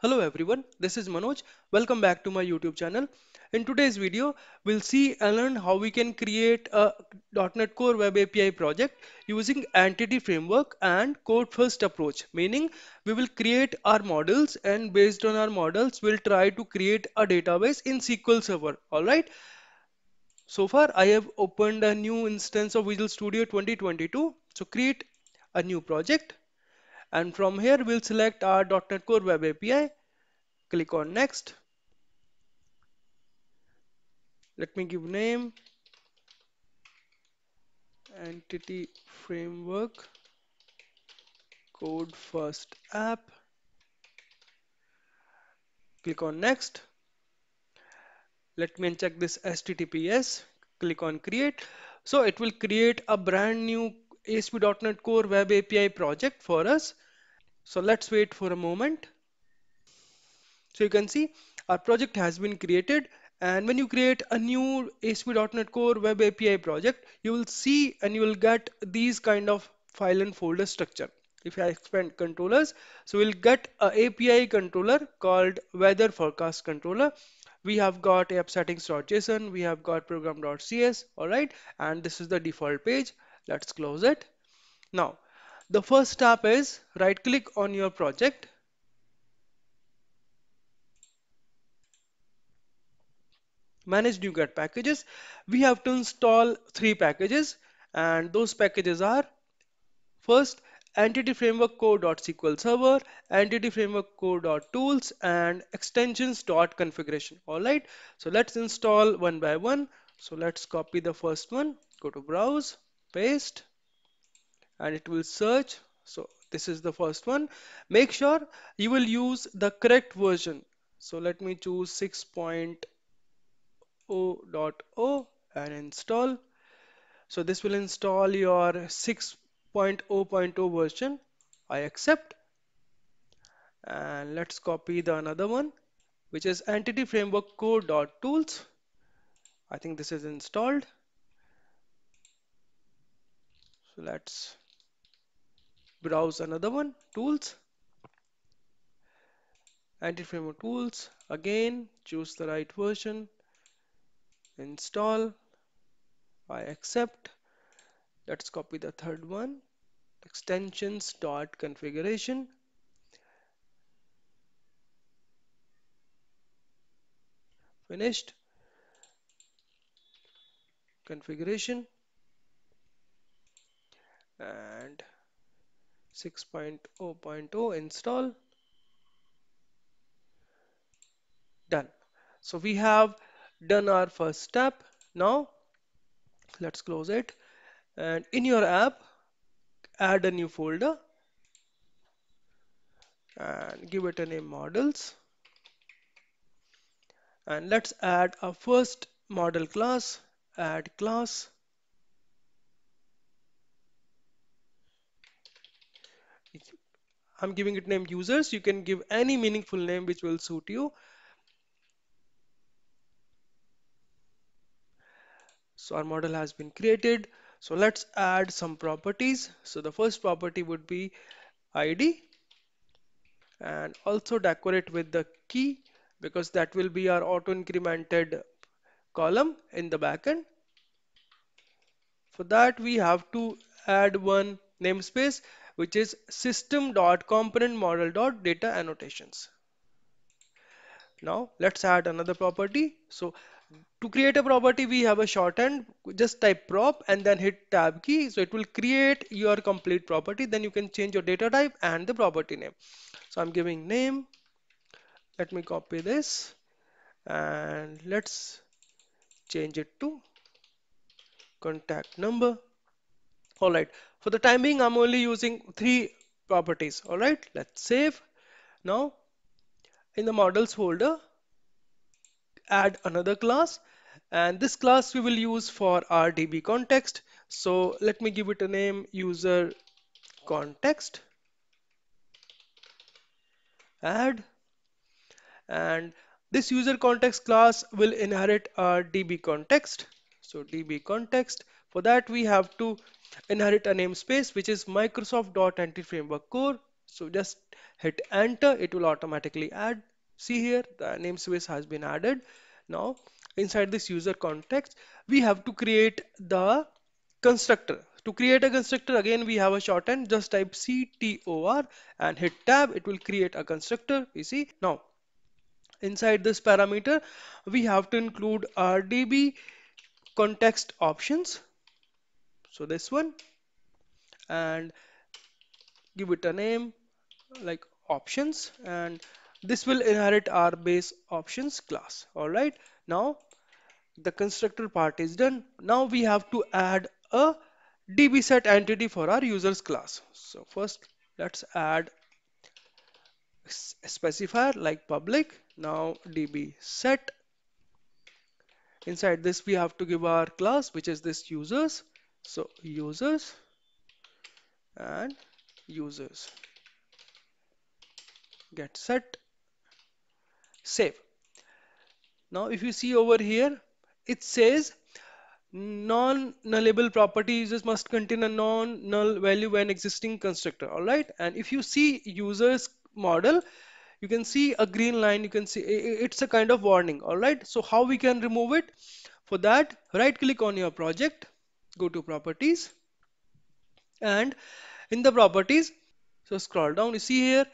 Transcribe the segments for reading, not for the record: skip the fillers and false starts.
Hello everyone, this is Manoj. Welcome back to my YouTube channel. In today's video, we'll see and learn how we can create a .NET Core Web API project using Entity Framework and Code First approach. Meaning, we will create our models and based on our models, we'll try to create a database in SQL Server. Alright. So far, I have opened a new instance of Visual Studio 2022. So create a new project. And from here, we'll select our .NET Core Web API. Click on Next. Let me give name Entity Framework Code First App. Click on Next. Let me uncheck this HTTPS. Click on Create. So it will create a brand new ASP.NET Core Web API project for us. So let's wait for a moment. So you can see our project has been created, and when you create a new ASP.NET Core Web API project, you will see and you will get these kind of file and folder structure. If I expand controllers, so we'll get an API controller called Weather Forecast Controller. We have got app settings.json, we have got program.cs, alright, and this is the default page. Let's close it. Now, the first step is right click on your project. Manage NuGet packages. We have to install 3 packages, and those packages are first Entity Framework Core.SQL Server, Entity Framework Core.Tools, and extensions.configuration. Alright, so let's install one by one. So let's copy the first one, go to browse, paste, and it will search. So this is the first one. Make sure you will use the correct version. So let me choose 6.0.0 and install. So this will install your 6.0.0 version. I accept, and let's copy the another one, which is Entity Framework Core.Tools. I think this is installed. Let's browse another one, tools, Entity Framework Tools. Again, choose the right version, install, I accept. Let's copy the third one, extensions.configuration. Finished. Configuration. And 6.0.0 install. Done. So we have done our first step. Now let's close it, and in your app add a new folder and give it a name models, and let's add our first model class. Add class. I'm giving it name users. You can give any meaningful name which will suit you. So our model has been created. So let's add some properties. So the first property would be ID, and also decorate with the key, because that will be our auto incremented column in the backend. For that we have to add one namespace, which is system.componentModel.DataAnnotations. Now let's add another property. So to create a property, we have a shorthand. Just type prop and then hit tab key. So it will create your complete property. Then you can change your data type and the property name. So I'm giving name. Let me copy this and let's change it to contact number. Alright, for the time being, I'm only using 3 properties. Alright, let's save. Now, in the models folder, add another class, and this class we will use for our DB context. So let me give it a name user context. Add, and this user context class will inherit our DB context. So DB context. For that we have to inherit a namespace, which is Microsoft.Entity Framework Core So just hit enter, it will automatically add. See here, the namespace has been added. Now inside this user context, we have to create the constructor. To create a constructor, again we have a shorthand, just type CTOR and hit tab, it will create a constructor. You see, now inside this parameter we have to include RDB context options, so this one, and give it a name like options, and this will inherit our base options class. All right, now the constructor part is done. Now we have to add a DB set entity for our users class. So first let's add a specifier like public. Now DB set, inside this we have to give our class, which is this users. So users and users, get set, save. Now if you see over here, it says non-nullable property users must contain a non-null value when existing constructor. All right, and if you see users model, you can see a green line, you can see it's a kind of warning. All right, so how we can remove it? For that, right click on your project, go to properties, and in the properties, so scroll down, you see here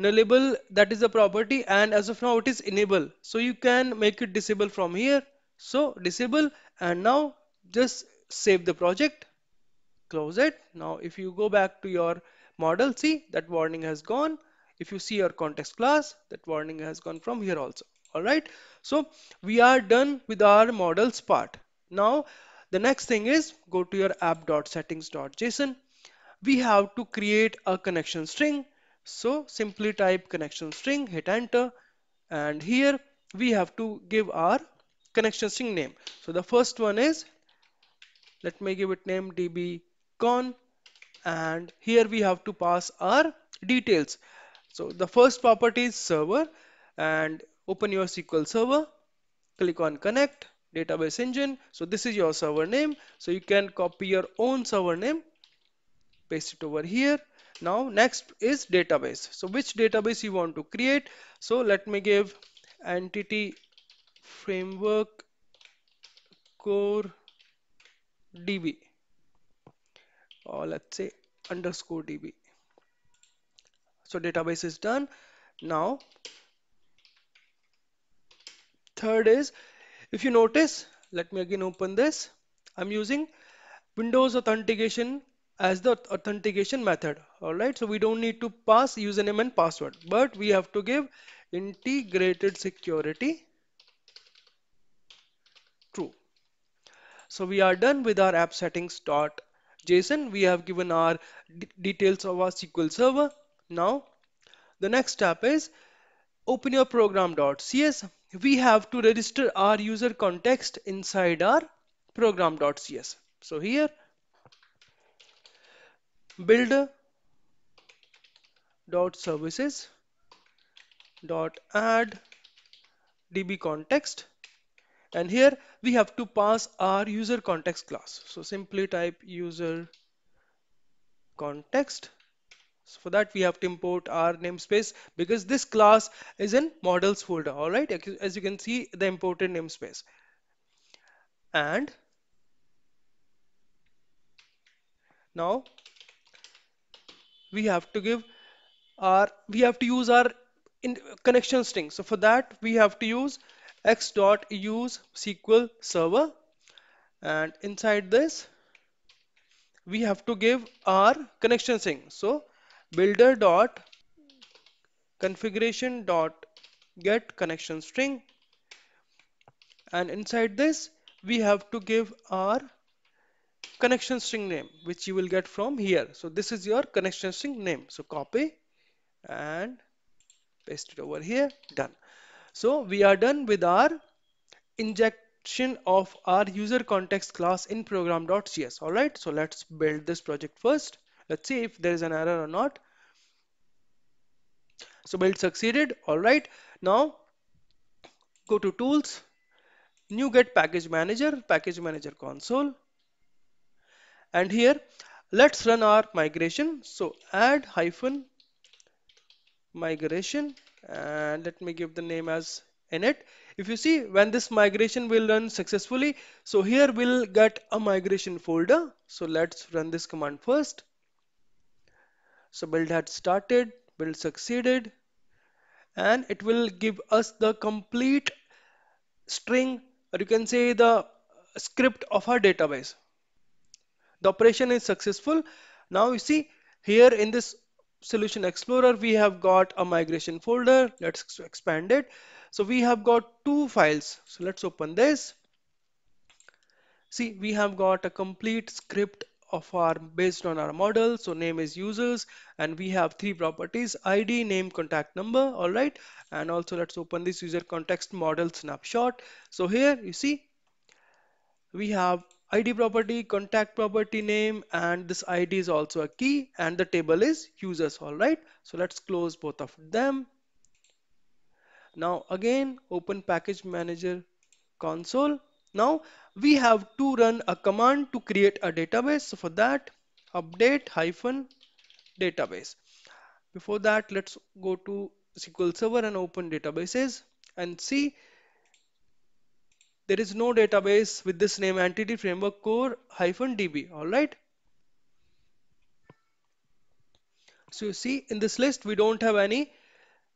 nullable, that is the property, and as of now it is enable, so you can make it disable from here. So disable, and now just save the project, close it. Now if you go back to your model, see that warning has gone. If you see your context class, that warning has gone from here also. All right, so we are done with our models part. Now the next thing is, go to your app.settings.json. We have to create a connection string, so simply type connection string, hit enter, and here we have to give our connection string name. So the first one is, let me give it name dbcon, and here we have to pass our details. So the first property is server, and open your SQL server, click on connect database engine. So this is your server name, so you can copy your own server name, paste it over here. Now next is database, so which database you want to create. So let me give Entity Framework Core DB, or let's say underscore DB. So database is done. Now third is, if you notice, let me again open this, I'm using Windows authentication as the authentication method. All right, so we don't need to pass username and password, but we have to give integrated security true. So we are done with our app settings.json. We have given our details of our SQL server. Now the next step is, open your program.cs. We have to register our user context inside our program.cs. So here builder.services.add DB context, and here we have to pass our user context class. So simply type user context. So for that we have to import our namespace, because this class is in models folder. All right, as you can see, the imported namespace, and now we have to give our, we have to use our connection string. So for that we have to use x.use SQL server, and inside this we have to give our connection string. So builder.configuration.get connection string, and inside this we have to give our connection string name, which you will get from here. So this is your connection string name, so copy and paste it over here, done. So we are done with our injection of our user context class in program.cs. all right, so let's build this project first. Let's see if there is an error or not. So build succeeded. All right, now go to tools, NuGet package manager console, and here let's run our migration. So add migration, and let me give the name as init. If you see, when this migration will run successfully, so here we'll get a migration folder. So let's run this command first. So build had started, build succeeded, and it will give us the complete string, or you can say the script of our database. The operation is successful. Now you see here in this Solution Explorer, we have got a migration folder. Let's expand it. So we have got two files. So let's open this. See, we have got a complete script of our based on our model. So name is users, and we have three properties: ID, name, contact number. All right. And also let's open this user context model snapshot. So here you see we have ID property, contact property, name, and this ID is also a key, and the table is users. All right. So let's close both of them. Now again, open package manager console. Now we have to run a command to create a database. So for that, update -database. Before that, let's go to SQL Server and open databases and see. There is no database with this name, Entity Framework Core -db. All right. So you see in this list, we don't have any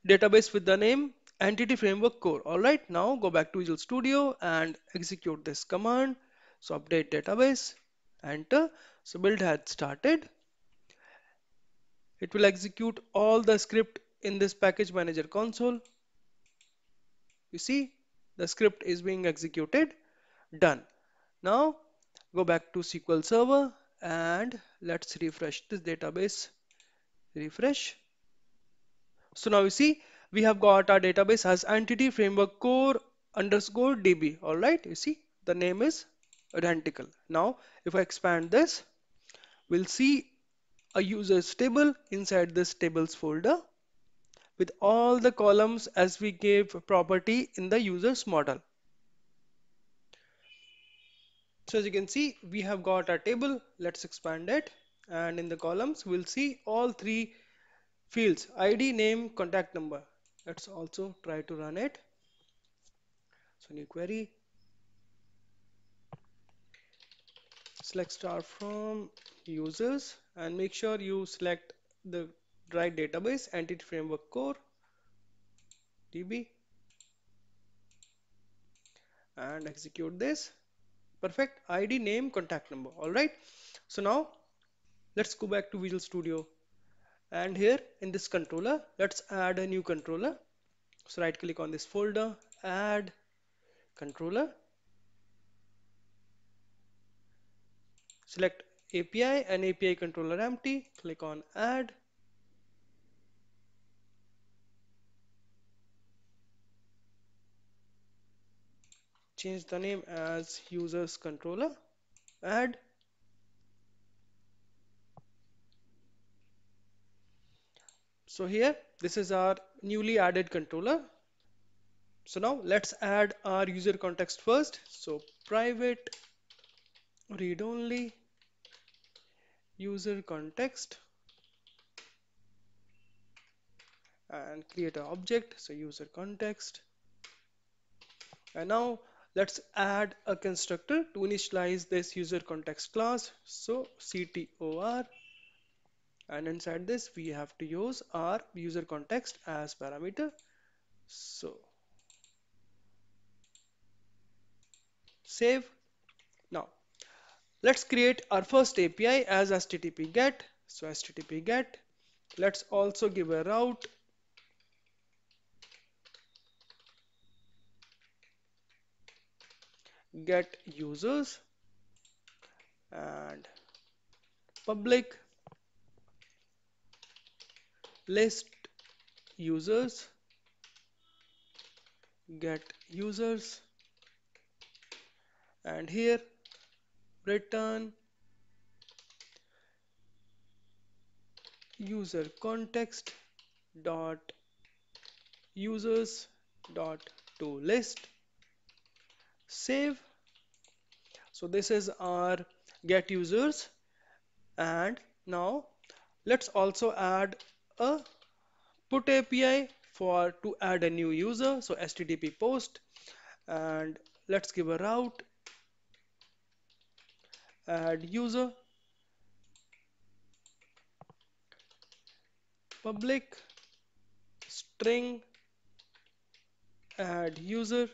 database with the name Entity Framework Core. All right. Now go back to Visual Studio and execute this command. So update database, enter. So build had started. It will execute all the script in this package manager console. You see, the script is being executed. Done. Now go back to SQL Server and let's refresh this database. Refresh. So now you see we have got our database as Entity Framework Core _db. All right. You see the name is identical. Now if I expand this, we'll see a users table inside this tables folder with all the columns as we gave property in the users model. So as you can see, we have got our table. Let's expand it, and in the columns we'll see all three fields: ID, name, contact number. Let's also try to run it. So new query, select star from users, and make sure you select the right database, Entity Framework Core DB, and execute this. Perfect. ID, name, contact number. All right. So now let's go back to Visual Studio, and here in this controller, let's add a new controller. So right click on this folder, add controller, select API and API controller empty, click on add. Change the name as users controller, add. So here, this is our newly added controller. So now let's add our user context first. So private read only user context, and create an object. So user context, and now let's add a constructor to initialize this user context class. So CTOR, and inside this we have to use our user context as parameter. So save. Now let's create our first API as HTTP GET. So HTTP GET. Let's also give a route. Get users and public list users, get users, and here return user context dot users dot to list. Save. So this is our get users, and now let's also add a put API for to add a new user, so HTTP POST, and let's give a route add user public string add user,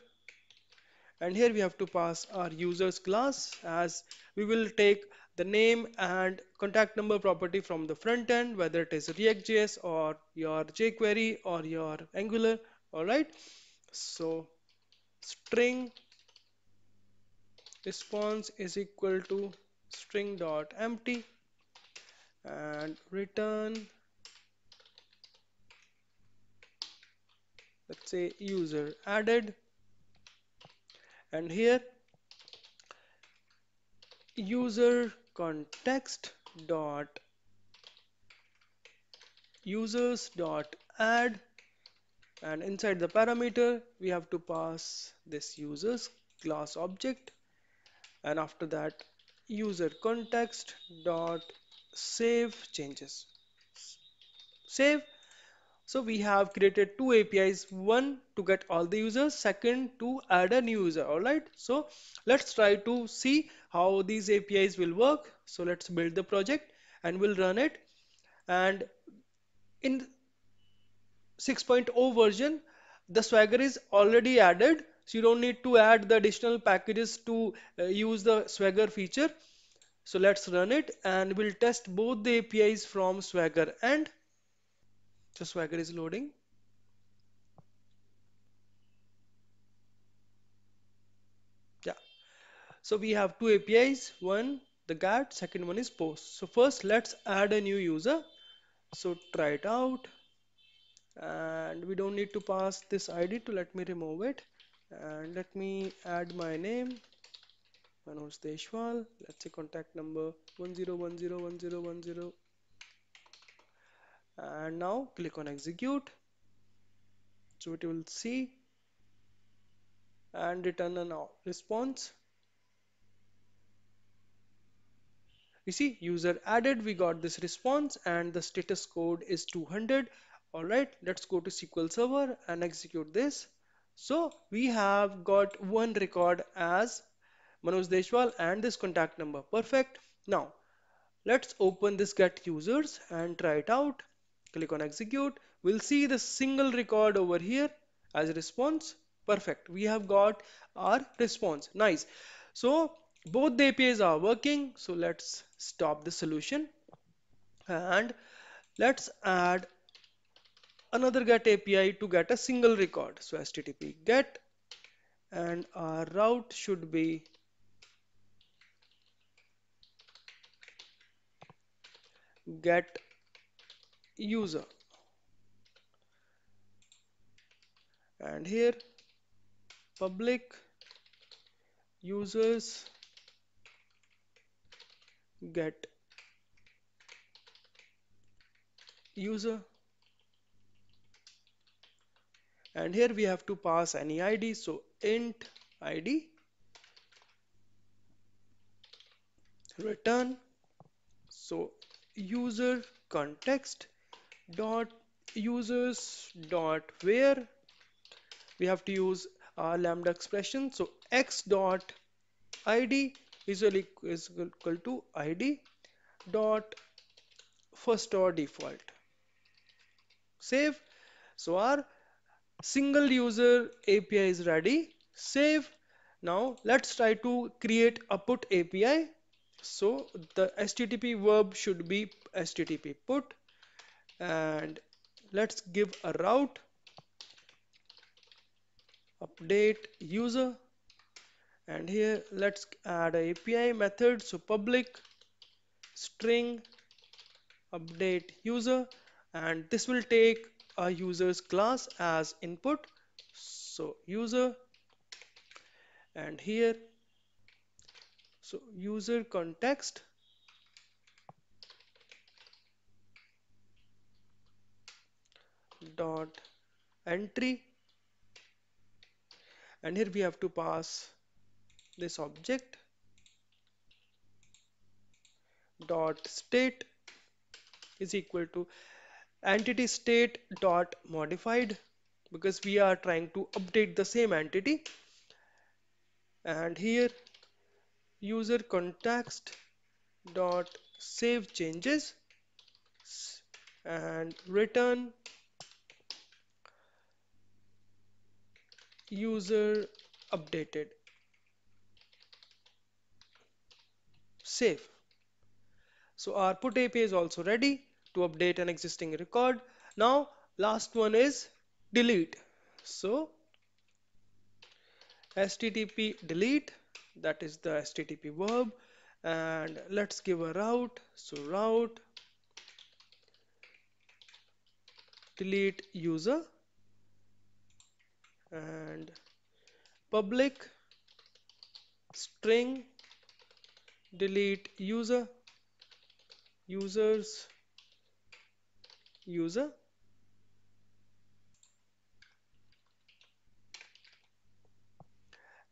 and here we have to pass our users class, as we will take the name and contact number property from the front end, whether it is React.js or your jQuery or your Angular. Alright, so string response is equal to string.empty and return, let's say user added, and here user context dot users dot add, and inside the parameter we have to pass this users class object, and after that user context dot save changes, save. So we have created two APIs, one to get all the users, second to add a new user. Alright, so let's try to see how these APIs will work. So let's build the project and we'll run it. And in 6.0 version, the Swagger is already added, so you don't need to add the additional packages to use the Swagger feature. So let's run it and we'll test both the APIs from Swagger end. So Swagger is loading. Yeah. So we have two APIs, one the GET, second one is POST. So first let's add a new user. So try it out. And we don't need to pass this ID, to let me remove it. And let me add my name, Manoj Deshwal. Let's say contact number 10101010. And now click on execute, so it will see and return a response. You see, user added, we got this response and the status code is 200. Alright, let's go to SQL Server and execute this. So we have got one record as Manoj Deshwal and this contact number. Perfect. Now let's open this get users and try it out. Click on execute, we'll see the single record over here as a response. Perfect, we have got our response. Nice. So both the APIs are working. So let's stop the solution and let's add another get API to get a single record. So HTTP get, and our route should be get user, and here public users get user, and here we have to pass any ID, so int ID, return, so user context dot users dot where we have to use our lambda expression, so x dot id is equal to id dot first or default, save. So our single user API is ready, save. Now let's try to create a put API. So the HTTP verb should be HTTP put, and let's give a route update user, and here let's add an API method, so public string update user, and this will take a user's class as input, so user, and here so user context dot entry, and here we have to pass this object dot state is equal to entity state dot modified, because we are trying to update the same entity. And here user context dot save changes and return user updated, save. So our put API is also ready to update an existing record. Now last one is delete. So HTTP delete, that is the HTTP verb, and let's give a route. So route delete user and public string delete user users user.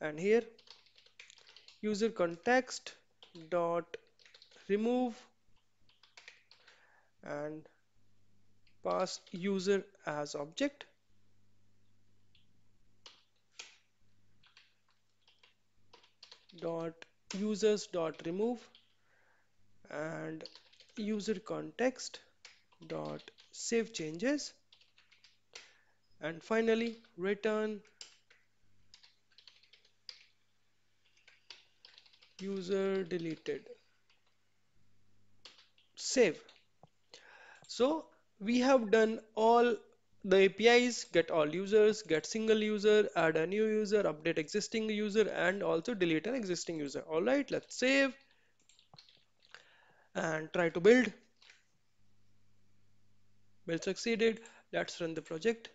And here user context dot remove and pass user as object. Dot users dot remove and user context dot save changes, and finally return user deleted, save. So we have done all the APIs, get all users, get single user, add a new user, update existing user, and also delete an existing user. All right, let's save and try to build. Build succeeded. Let's run the project.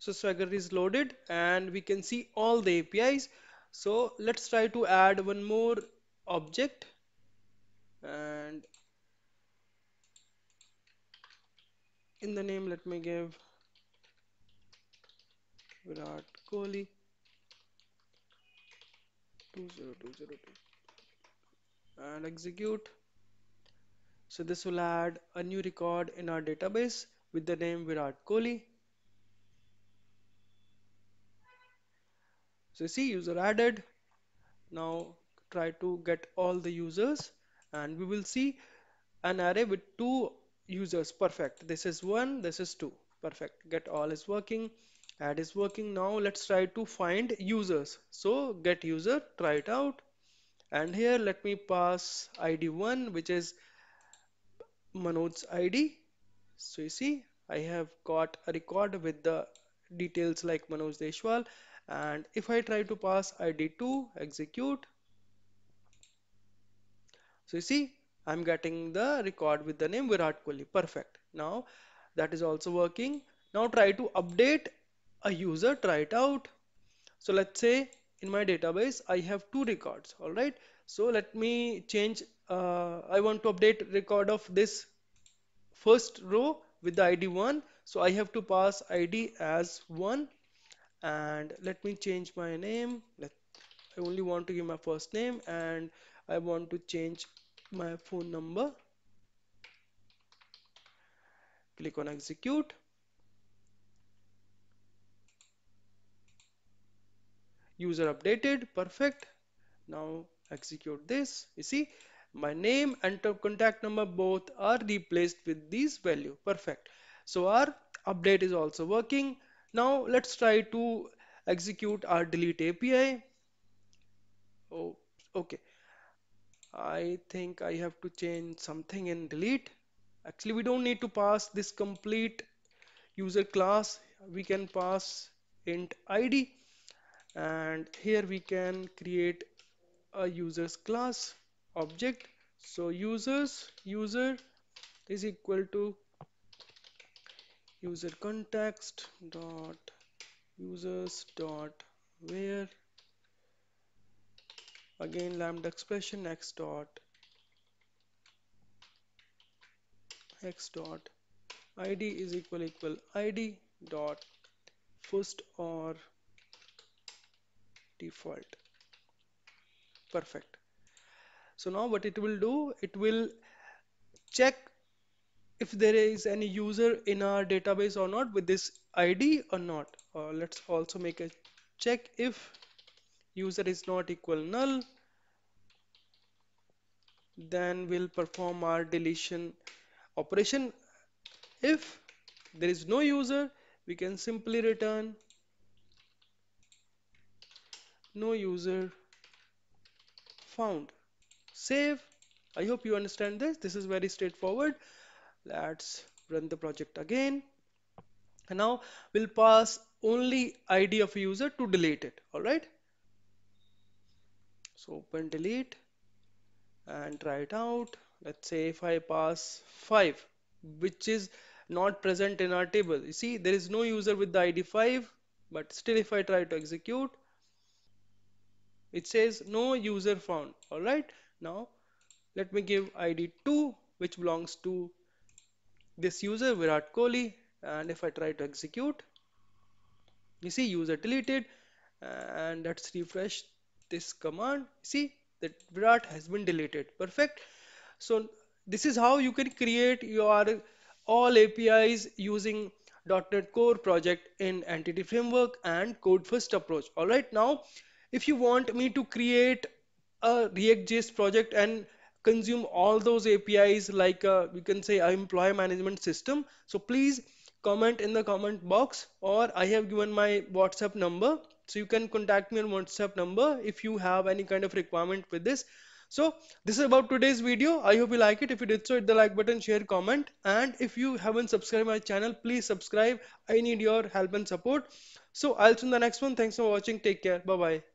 So Swagger is loaded and we can see all the APIs. So let's try to add one more object, and in the name let me give Virat Kohli 20202 and execute. So this will add a new record in our database with the name Virat Kohli. So see, user added. Now try to get all the users and we will see an array with 2 users. Perfect. This is 1, this is 2. Perfect. Get all is working, add is working. Now let's try to find users. So get user, try it out. And here let me pass ID 1, which is Manoj's ID. So you see, I have got a record with the details like Manoj Deshwal. And if I try to pass ID 2, execute. So you see, I'm getting the record with the name Virat Kohli. Perfect. Now that is also working. Now try to update a user, try it out. So let's say in my database, I have 2 records. All right. So let me change. I want to update record of this first row with the ID 1. So I have to pass ID as 1. And let me change my name. I only want to give my first name, and I want to change my phone number. Click on execute. User updated. Perfect. Now execute this. You see, my name and contact number both are replaced with these value. Perfect. So our update is also working. Now let's try to execute our delete API. Oh, okay. I think I have to change something in delete. Actually, we don't need to pass this complete user class. We can pass int ID, and here we can create a users class object. So users user is equal to user context dot users dot where, again lambda expression x dot id is equal id dot first or default. Perfect. So now what it will do, it will check if there is any user in our database or not with this ID or not. Let's also make a check if user is not equal null, then we'll perform our deletion operation. If there is no user, we can simply return no user found. Save. I hope you understand this. This is very straightforward. Let's run the project again, and now we'll pass only ID of a user to delete it. All right, so open delete and try it out. Let's say if I pass 5, which is not present in our table, you see there is no user with the ID 5, but still if I try to execute, it says no user found. All right, now let me give ID 2, which belongs to this user Virat Kohli, and if I try to execute, you see user deleted. And let's refresh this command. See that Virat has been deleted. Perfect. So this is how you can create your all APIs using .NET Core project in Entity Framework and code first approach. All right, now if you want me to create a React.js project and consume all those APIs like you can say employee management system, so please comment in the comment box, or I have given my WhatsApp number, so you can contact me on WhatsApp number if you have any kind of requirement with this. So this is about today's video. I hope you like it. If you did so, hit the like button, share, comment, and if you haven't subscribed my channel, please subscribe. I need your help and support. So I'll see you in the next one. Thanks for watching. Take care. Bye bye.